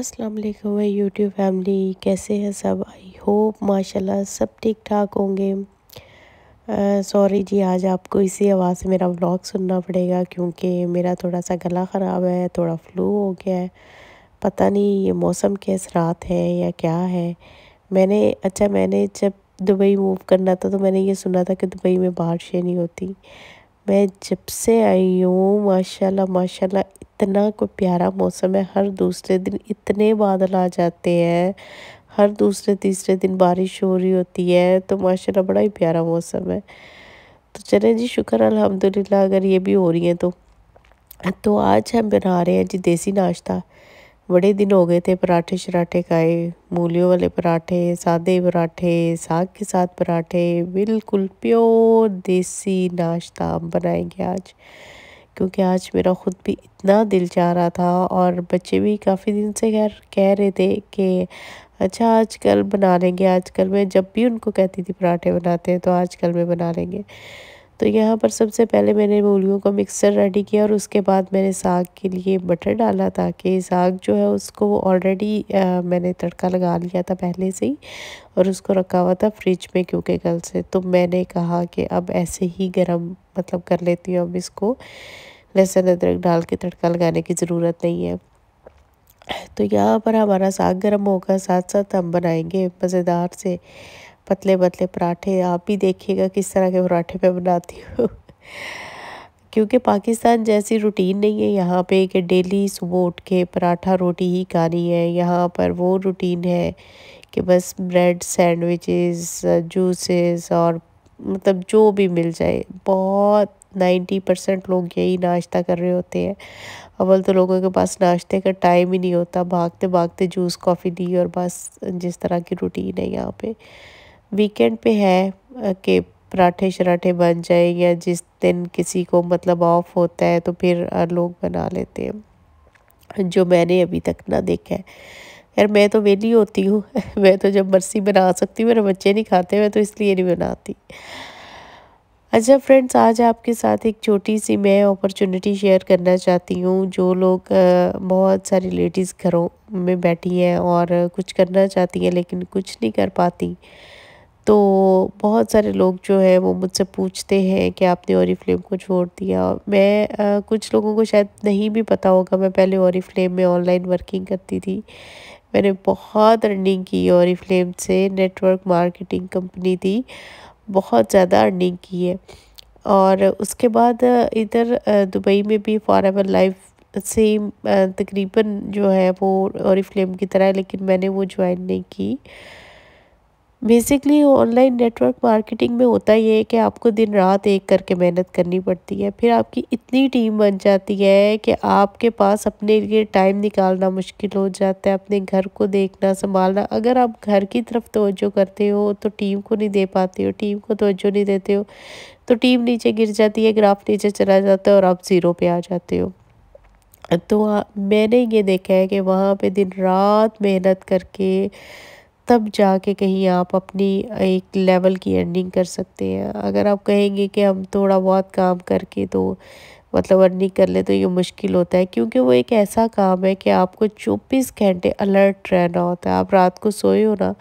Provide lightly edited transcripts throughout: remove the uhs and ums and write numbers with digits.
अस्सलाम वालेकुम YouTube family, कैसे हैं सब। आई होप माशाल्लाह सब ठीक ठाक होंगे। सॉरी जी, आज आपको इसी आवाज़ से मेरा व्लॉग सुनना पड़ेगा क्योंकि मेरा थोड़ा सा गला ख़राब है, थोड़ा फ्लू हो गया है। पता नहीं ये मौसम के असरात हैं या क्या है। मैंने जब दुबई मूव करना था तो मैंने ये सुना था कि दुबई में बारिशें नहीं होती। मैं जब से आई हूँ माशाल्लाह इतना कोई प्यारा मौसम है। हर दूसरे दिन इतने बादल आ जाते हैं, हर दूसरे तीसरे दिन बारिश हो रही होती है, तो माशाल्लाह बड़ा ही प्यारा मौसम है। तो चलें जी, शुक्र अल्हम्दुलिल्लाह अगर ये भी हो रही है तो आज हम बना रहे हैं जी देसी नाश्ता। बड़े दिन हो गए थे पराठे शराठे खाए, मूलियों वाले पराठे, सादे पराठे, साग के साथ पराठे, बिल्कुल प्योर देसी नाश्ता हम बनाएंगे आज, क्योंकि आज मेरा ख़ुद भी इतना दिल चाह रहा था और बच्चे भी काफ़ी दिन से कह रहे थे कि अच्छा आजकल बना लेंगे। आजकल मैं जब भी उनको कहती थी पराठे बनाते हैं तो आजकल मैं बना लेंगे। तो यहाँ पर सबसे पहले मैंने मूलियों का मिक्सर रेडी किया और उसके बाद मैंने साग के लिए बटर डाला ताकि साग जो है उसको ऑलरेडी मैंने तड़का लगा लिया था पहले से ही और उसको रखा हुआ था फ्रिज में क्योंकि कल से। तो मैंने कहा कि अब ऐसे ही गरम मतलब कर लेती हूँ, अब इसको लहसुन अदरक डाल के तड़का लगाने की ज़रूरत नहीं है। तो यहाँ पर हमारा साग गर्म होगा, साथ साथ हम बनाएंगे मज़ेदार से पतले पतले पराठे। आप भी देखिएगा किस तरह के पराठे मैं बनाती हूँ क्योंकि पाकिस्तान जैसी रूटीन नहीं है यहाँ पे कि डेली सुबह उठ के पराठा रोटी ही खानी है। यहाँ पर वो रूटीन है कि बस ब्रेड, सैंडविचेस, जूसेस और मतलब जो भी मिल जाए। बहुत 90% लोग यही नाश्ता कर रहे होते हैं। अव्वल तो लोगों के पास नाश्ते का टाइम ही नहीं होता, भागते भागते जूस कॉफ़ी दी और बस जिस तरह की रूटीन है यहाँ पे। वीकेंड पे है कि पराठे शराठे बन जाए या जिस दिन किसी को मतलब ऑफ होता है तो फिर लोग बना लेते हैं, जो मैंने अभी तक ना देखा है। यार मैं तो वेली होती हूँ मैं तो जब मर्जी बना सकती हूँ, मेरे बच्चे नहीं खाते, मैं तो इसलिए नहीं बनाती। अच्छा फ्रेंड्स, आज आपके साथ एक छोटी सी मैं अपॉर्चुनिटी शेयर करना चाहती हूँ। जो लोग बहुत सारी लेडीज़ घरों में बैठी हैं और कुछ करना चाहती हैं लेकिन कुछ नहीं कर पाती, तो बहुत सारे लोग जो है वो मुझसे पूछते हैं कि आपने ओरिफ्लेम को छोड़ दिया। मैं कुछ लोगों को शायद नहीं भी पता होगा, मैं पहले ओरिफ्लेम में ऑनलाइन वर्किंग करती थी। मैंने बहुत अर्निंग की ओरिफ्लेम से, नेटवर्क मार्केटिंग कंपनी थी, बहुत ज़्यादा अर्निंग की है। और उसके बाद इधर दुबई में भी फॉरएवर लाइफ सेम तकरीबन जो है वो ओरिफ्लेम की तरह है, लेकिन मैंने वो ज्वाइन नहीं की। बेसिकली ऑनलाइन नेटवर्क मार्केटिंग में होता ये है कि आपको दिन रात एक करके मेहनत करनी पड़ती है। फिर आपकी इतनी टीम बन जाती है कि आपके पास अपने लिए टाइम निकालना मुश्किल हो जाता है, अपने घर को देखना संभालना। अगर आप घर की तरफ तवज्जो करते हो तो टीम को नहीं दे पाते हो, टीम को तवज्जो नहीं देते हो तो टीम नीचे गिर जाती है, ग्राफ नीचे चला जाता है और आप ज़ीरो पे आ जाते हो। तो मैंने ये देखा है कि वहाँ पर दिन रात मेहनत करके तब जाके कहीं आप अपनी एक लेवल की अर्निंग कर सकते हैं। अगर आप कहेंगे कि हम थोड़ा बहुत काम करके तो मतलब अर्निंग कर ले, तो ये मुश्किल होता है क्योंकि वो एक ऐसा काम है कि आपको 24 घंटे अलर्ट रहना होता है। आप रात को सोए हो ना,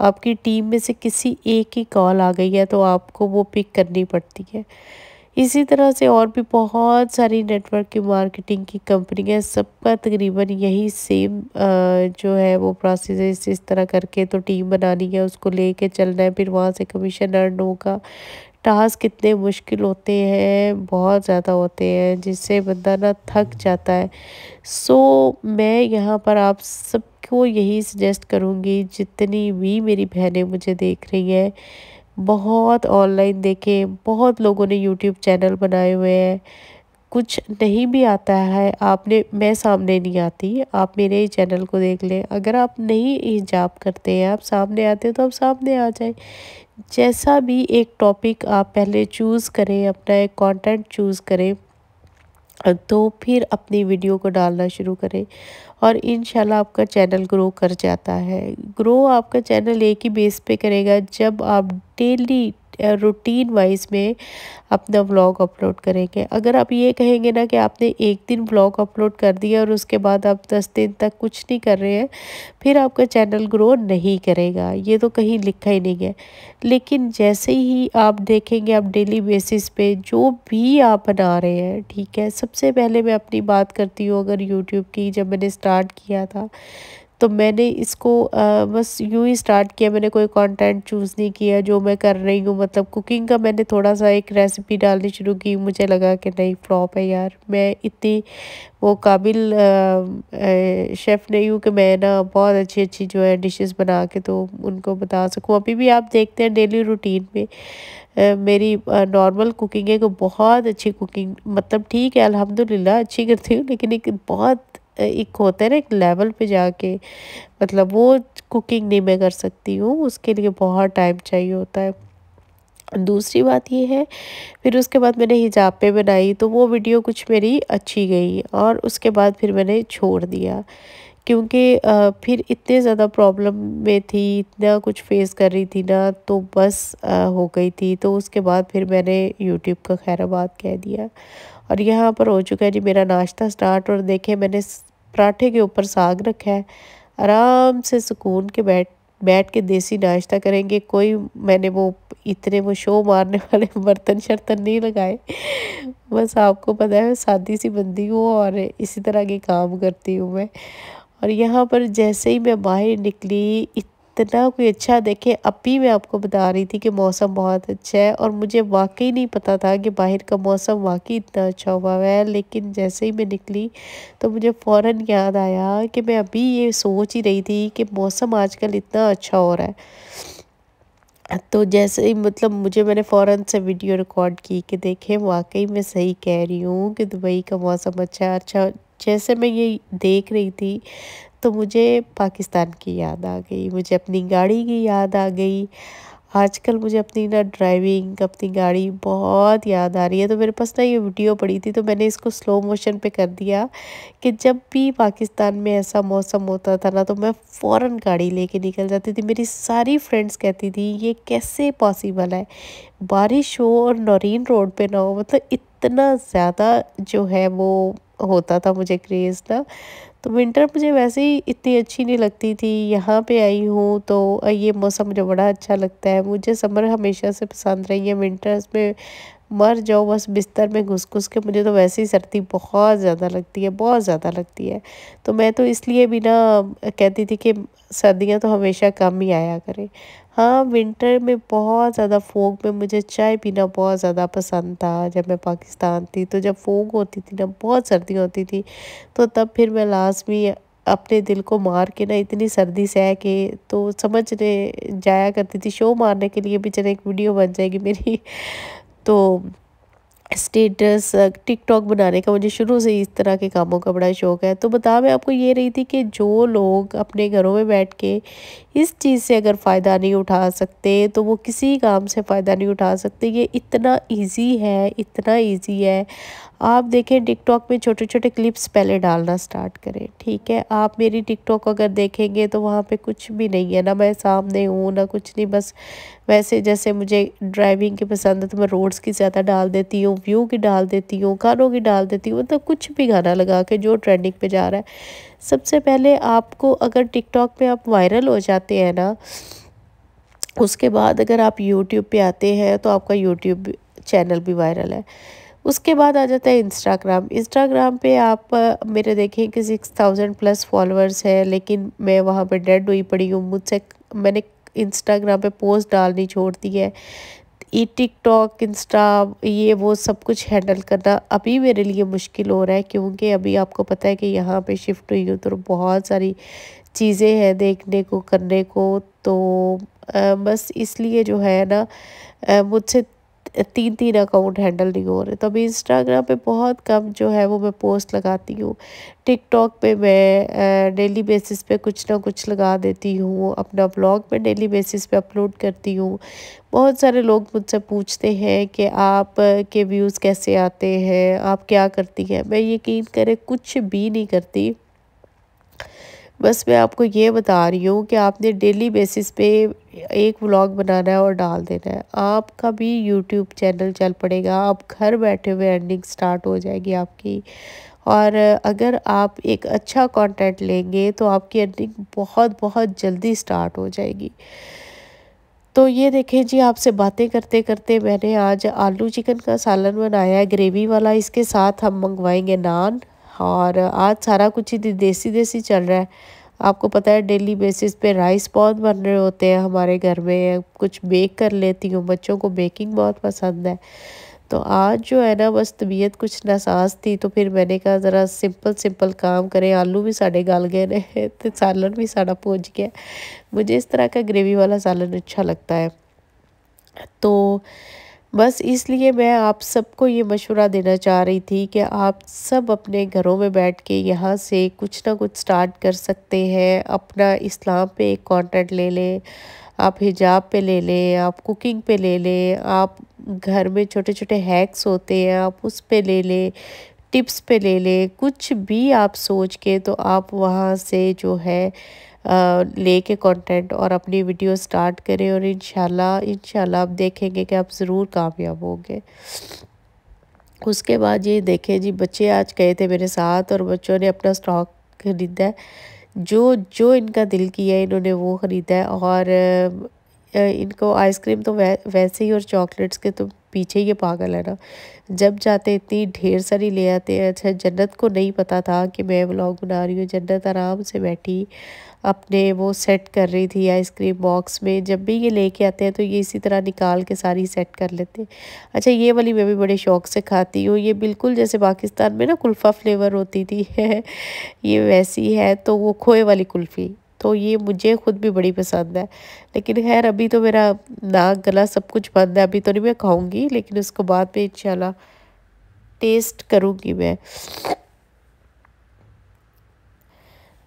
आपकी टीम में से किसी एक की कॉल आ गई है तो आपको वो पिक करनी पड़ती है। इसी तरह से और भी बहुत सारी नेटवर्क की मार्केटिंग की कंपनियां, सबका तकरीबन यही सेम जो है वो प्रोसेस है। इस तरह करके तो टीम बनानी है, उसको लेके चलना है, फिर वहाँ से कमीशन अर्न होगा। टास्क कितने मुश्किल होते हैं, बहुत ज़्यादा होते हैं, जिससे बंदा ना थक जाता है। सो मैं यहाँ पर आप सबको यही सजेस्ट करूँगी, जितनी भी मेरी बहनें मुझे देख रही हैं, बहुत ऑनलाइन देखें। बहुत लोगों ने यूट्यूब चैनल बनाए हुए हैं, कुछ नहीं भी आता है आपने, मैं सामने नहीं आती, आप मेरे ही चैनल को देख लें। अगर आप नहीं हिजाब करते हैं, आप सामने आते हैं तो आप सामने आ जाए। जैसा भी एक टॉपिक आप पहले चूज़ करें, अपना एक कंटेंट चूज़ करें, तो फिर अपनी वीडियो को डालना शुरू करें और इंशाल्लाह आपका चैनल ग्रो कर जाता है। ग्रो आपका चैनल एक ही बेस पे करेगा जब आप डेली रूटीन वाइज में अपना व्लॉग अपलोड करेंगे। अगर आप ये कहेंगे ना कि आपने एक दिन व्लॉग अपलोड कर दिया और उसके बाद आप 10 दिन तक कुछ नहीं कर रहे हैं, फिर आपका चैनल ग्रो नहीं करेगा, ये तो कहीं लिखा ही नहीं है। लेकिन जैसे ही आप देखेंगे आप डेली बेसिस पे जो भी आप बना रहे हैं, ठीक है। सबसे पहले मैं अपनी बात करती हूँ अगर यूट्यूब की, जब मैंने स्टार्ट किया था तो मैंने इसको बस यूँ ही स्टार्ट किया, मैंने कोई कंटेंट चूज़ नहीं किया जो मैं कर रही हूँ, मतलब कुकिंग का मैंने थोड़ा सा एक रेसिपी डालनी शुरू की, मुझे लगा कि नहीं फ्लॉप है यार, मैं इतनी वो काबिल शेफ़ नहीं हूँ कि मैं ना बहुत अच्छी अच्छी जो है डिशेस बना के तो उनको बता सकूँ। अभी भी आप देखते हैं डेली रूटीन में मेरी नॉर्मल कुकिंग है, को बहुत अच्छी कुकिंग, मतलब ठीक है अल्हम्दुलिल्लाह अच्छी करती हूँ, लेकिन एक बहुत एक होता है ना एक लेवल पे जाके, मतलब वो कुकिंग नहीं मैं कर सकती हूँ, उसके लिए बहुत टाइम चाहिए होता है। दूसरी बात ये है, फिर उसके बाद मैंने हिजाब पे बनाई तो वो वीडियो कुछ मेरी अच्छी गई और उसके बाद फिर मैंने छोड़ दिया, क्योंकि फिर इतने ज़्यादा प्रॉब्लम में थी, इतना कुछ फेस कर रही थी ना, तो बस हो गई थी। तो उसके बाद फिर मैंने यूट्यूब का खैराबाद कह दिया। और यहाँ पर हो चुका है जी मेरा नाश्ता स्टार्ट, और देखें मैंने पराठे के ऊपर साग रखा है, आराम से सुकून के बैठ के देसी नाश्ता करेंगे। कोई मैंने वो इतने वो शो मारने वाले बर्तन शर्तन नहीं लगाए, बस आपको पता है सादी सी बंदी हूँ और इसी तरह के काम करती हूँ मैं। और यहाँ पर जैसे ही मैं बाहर निकली इतना कोई अच्छा, देखे अभी मैं आपको बता रही थी कि मौसम बहुत अच्छा है और मुझे वाकई नहीं पता था कि बाहर का मौसम वाकई इतना अच्छा हुआ है, लेकिन जैसे ही मैं निकली तो मुझे फ़ौरन याद आया कि मैं अभी ये सोच ही रही थी कि मौसम आजकल इतना अच्छा हो रहा है, तो जैसे ही मतलब मुझे मैंने फ़ौरन से वीडियो रिकॉर्ड की कि देखें वाकई मैं सही कह रही हूँ कि दुबई का मौसम अच्छा। जैसे मैं ये देख रही थी तो मुझे पाकिस्तान की याद आ गई, मुझे अपनी गाड़ी की याद आ गई। आजकल मुझे अपनी ना ड्राइविंग, अपनी गाड़ी बहुत याद आ रही है। तो मेरे पास ना ये वीडियो पड़ी थी तो मैंने इसको स्लो मोशन पे कर दिया कि जब भी पाकिस्तान में ऐसा मौसम होता था ना तो मैं फ़ौरन गाड़ी लेके निकल जाती थी। मेरी सारी फ्रेंड्स कहती थी ये कैसे पॉसिबल है, बारिश हो और नौरीन रोड पे ना हो, मतलब इतना ज़्यादा जो है वो होता था मुझे क्रेज़ ना। तो विंटर मुझे वैसे ही इतनी अच्छी नहीं लगती थी, यहाँ पे आई हूँ तो ये मौसम मुझे बड़ा अच्छा लगता है। मुझे समर हमेशा से पसंद रही है, विंटर्स में मर जाओ बस बिस्तर में घुस घुस के। मुझे तो वैसे ही सर्दी बहुत ज़्यादा लगती है, बहुत ज़्यादा लगती है, तो मैं तो इसलिए भी ना कहती थी कि सर्दियाँ तो हमेशा कम ही आया करें। हाँ विंटर में बहुत ज़्यादा फोग में मुझे चाय पीना बहुत ज़्यादा पसंद था। जब मैं पाकिस्तान थी तो जब फोग होती थी ना, बहुत सर्दी होती थी, तो तब फिर मैं लाजमी अपने दिल को मार के ना इतनी सर्दी सह के तो समझने जाया करती थी, शो मारने के लिए भी चले एक वीडियो बन जाएगी मेरी। तो स्टेटस टिकटॉक बनाने का मुझे शुरू से इस तरह के कामों का बड़ा शौक़ है। तो बता मैं आपको ये रही थी कि जो लोग अपने घरों में बैठ के इस चीज़ से अगर फ़ायदा नहीं उठा सकते तो वो किसी काम से फ़ायदा नहीं उठा सकते। ये इतना इजी है, इतना इजी है। आप देखें टिकटॉक में छोटे छोटे क्लिप्स पहले डालना स्टार्ट करें, ठीक है। आप मेरी टिकटॉक अगर देखेंगे तो वहाँ पे कुछ भी नहीं है, ना मैं सामने हूँ ना कुछ नहीं, बस वैसे जैसे मुझे ड्राइविंग की पसंद है तो मैं रोड्स की ज़्यादा डाल देती हूँ, व्यू की डाल देती हूँ, गानों की डाल देती हूँ, मतलब कुछ भी गाना लगा के जो ट्रेंडिंग पे जा रहा है। सबसे पहले आपको अगर टिकटॉक पे आप वायरल हो जाते हैं ना, उसके बाद अगर आप यूट्यूब पे आते हैं तो आपका यूट्यूब चैनल भी वायरल है। उसके बाद आ जाता है इंस्टाग्राम। इंस्टाग्राम पे आप मेरे देखें कि 6000+ फॉलोअर्स हैं, लेकिन मैं वहाँ पे डेड हुई पड़ी हूँ। मुझसे मैंने इंस्टाग्राम पे पोस्ट डालनी छोड़ती है, ये टिकटॉक इंस्टा ये वो सब कुछ हैंडल करना अभी मेरे लिए मुश्किल हो रहा है, क्योंकि अभी आपको पता है कि यहाँ पे शिफ्ट हुई हूँ तो बहुत सारी चीज़ें हैं देखने को, करने को, तो बस इसलिए जो है ना मुझसे 3-3 अकाउंट हैंडल नहीं हो रहे। तो अभी इंस्टाग्राम पे बहुत कम जो है वो मैं पोस्ट लगाती हूँ। टिकटॉक पे मैं डेली बेसिस पे कुछ ना कुछ लगा देती हूँ, अपना ब्लॉग मैं डेली बेसिस पे अपलोड करती हूँ। बहुत सारे लोग मुझसे पूछते हैं कि आप के व्यूज़ कैसे आते हैं, आप क्या करती हैं। मैं यकीन करें कुछ भी नहीं करती, बस मैं आपको ये बता रही हूँ कि आपने डेली बेसिस पे एक व्लॉग बनाना है और डाल देना है, आपका भी यूट्यूब चैनल चल पड़ेगा, आप घर बैठे हुए अर्निंग स्टार्ट हो जाएगी आपकी। और अगर आप एक अच्छा कंटेंट लेंगे तो आपकी अर्निंग बहुत बहुत जल्दी स्टार्ट हो जाएगी। तो ये देखें जी, आपसे बातें करते करते मैंने आज आलू चिकन का सालन बनाया है ग्रेवी वाला, इसके साथ हम मंगवाएंगे नान। और आज सारा कुछ ही देसी देसी चल रहा है। आपको पता है डेली बेसिस पे राइस बहुत बन रहे होते हैं हमारे घर में, कुछ बेक कर लेती हूँ, बच्चों को बेकिंग बहुत पसंद है। तो आज जो है ना बस तबीयत कुछ नासाज थी, तो फिर मैंने कहा ज़रा सिंपल सिंपल काम करें। आलू भी साढ़े गल गए ने, तो सालन भी साढ़ा पहुँच गया। मुझे इस तरह का ग्रेवी वाला सालन अच्छा लगता है, तो बस इसलिए मैं आप सबको ये मशवरा देना चाह रही थी कि आप सब अपने घरों में बैठ के यहाँ से कुछ ना कुछ स्टार्ट कर सकते हैं। अपना इस्लाम पे एक कंटेंट ले लें, आप हिजाब पे ले लें, आप कुकिंग पे ले लें, आप घर में छोटे छोटे हैक्स होते हैं आप उस पे ले लें, टिप्स पे ले लें, कुछ भी आप सोच के तो आप वहाँ से जो है लेके कंटेंट और अपनी वीडियो स्टार्ट करें। और इंशाल्लाह आप देखेंगे कि आप ज़रूर कामयाब होंगे। उसके बाद ये देखें जी, बच्चे आज गए थे मेरे साथ और बच्चों ने अपना स्टॉक ख़रीदा है, जो जो इनका दिल किया इन्होंने वो ख़रीदा है। और इनको आइसक्रीम तो वैसे ही और चॉकलेट्स के तो पीछे ये पागल है ना, जब जाते इतनी ढेर सारी ले आते हैं। अच्छा, जन्नत को नहीं पता था कि मैं व्लॉग बना रही हूँ, जन्नत आराम से बैठी अपने वो सेट कर रही थी आइसक्रीम बॉक्स में। जब भी ये लेके आते हैं तो ये इसी तरह निकाल के सारी सेट कर लेते हैं। अच्छा, ये वाली मैं भी बड़े शौक़ से खाती हूँ, ये बिल्कुल जैसे पाकिस्तान में ना कुल्फ़ा फ्लेवर होती थी ये वैसी है, तो वो खोए वाली कुल्फ़ी, तो ये मुझे ख़ुद भी बड़ी पसंद है। लेकिन खैर अभी तो मेरा नाक गला सब कुछ बंद है, अभी तो नहीं मैं खाऊंगी, लेकिन उसको बाद में इंशाल्लाह टेस्ट करूंगी मैं।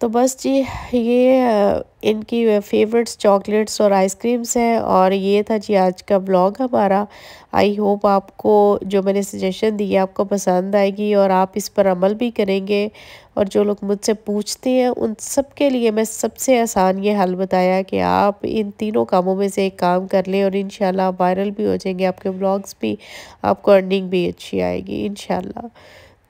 तो बस जी ये इनकी फेवरेट्स चॉकलेट्स और आइसक्रीम्स हैं। और ये था जी आज का ब्लॉग हमारा। आई होप आपको जो मैंने सजेशन दी है आपको पसंद आएगी और आप इस पर अमल भी करेंगे। और जो लोग मुझसे पूछते हैं उन सब के लिए मैं सबसे आसान ये हल बताया कि आप इन तीनों कामों में से एक काम कर लें और इंशाल्लाह वायरल भी हो जाएंगे आपके ब्लॉग्स भी, आपको अर्निंग भी अच्छी आएगी इंशाल्लाह।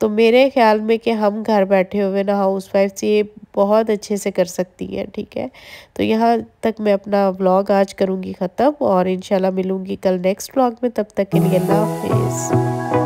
तो मेरे ख्याल में कि हम घर बैठे हुए ना हाउसवाइफ्स ये बहुत अच्छे से कर सकती हैं, ठीक है। तो यहाँ तक मैं अपना व्लॉग आज करूँगी ख़त्म और इंशाल्लाह मिलूँगी कल नेक्स्ट व्लॉग में। तब तक के लिए अल्लाह हाफ़िज़।